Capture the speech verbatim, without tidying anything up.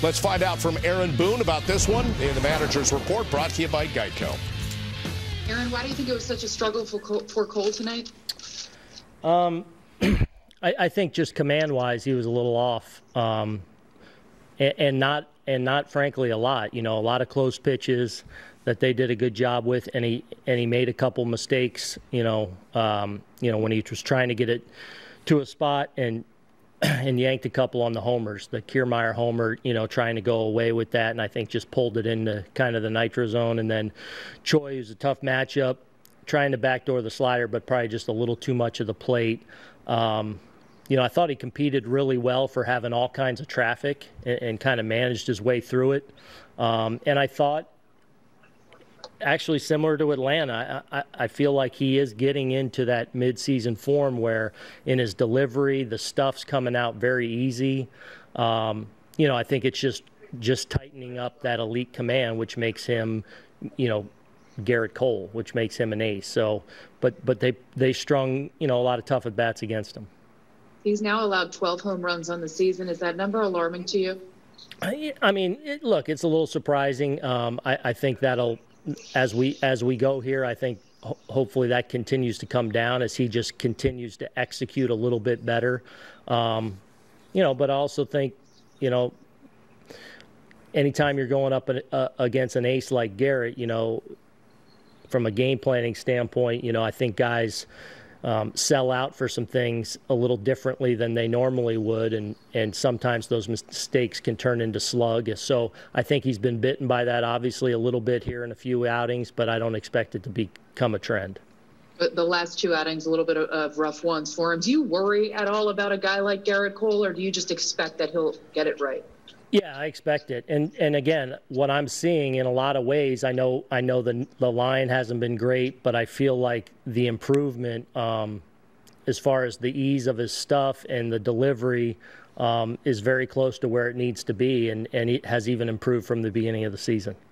Let's find out from Aaron Boone about this one in the manager's report, brought to you by Geico. Aaron, why do you think it was such a struggle for Cole, for Cole tonight? Um, I, I think just command-wise, he was a little off, um, and, and not and not frankly a lot. You know, a lot of close pitches that they did a good job with, and he and he made a couple mistakes. You know, um, you know when he was trying to get it to a spot and. and yanked a couple on the homers, the Kiermaier homer, you know, trying to go away with that, and I think just pulled it into kind of the nitro zone. And then Choi, who's a tough matchup, trying to backdoor the slider, but probably just a little too much of the plate. Um, you know, I thought he competed really well for having all kinds of traffic and, and kind of managed his way through it. Um, and I thought, actually similar to Atlanta, I, I, I feel like he is getting into that mid-season form where in his delivery, the stuff's coming out very easy. Um, you know, I think it's just just tightening up that elite command, which makes him, you know, Gerrit Cole, which makes him an ace. So, but but they they strung, you know, a lot of tough at-bats against him. He's now allowed twelve home runs on the season. Is that number alarming to you? I, I mean, it, look, it's a little surprising. Um, I, I think that'll As we as we go here, I think ho hopefully that continues to come down as he just continues to execute a little bit better, um, you know. But I also think, you know, anytime you're going up an, uh, against an ace like Gerrit, you know, from a game planning standpoint, you know, I think guys um, sell out for some things a little differently than they normally would, and and sometimes those mistakes can turn into slug. So I think he's been bitten by that, obviously, a little bit here in a few outings, but I don't expect it to become a trend. But the last two outings, a little bit of, of rough ones for him. Do you worry at all about a guy like Gerrit Cole, or do you just expect that he'll get it right? Yeah, I expect it. And and again, what I'm seeing in a lot of ways, I know I know the the line hasn't been great, but I feel like the improvement um, as far as the ease of his stuff and the delivery um, is very close to where it needs to be, and, and it has even improved from the beginning of the season.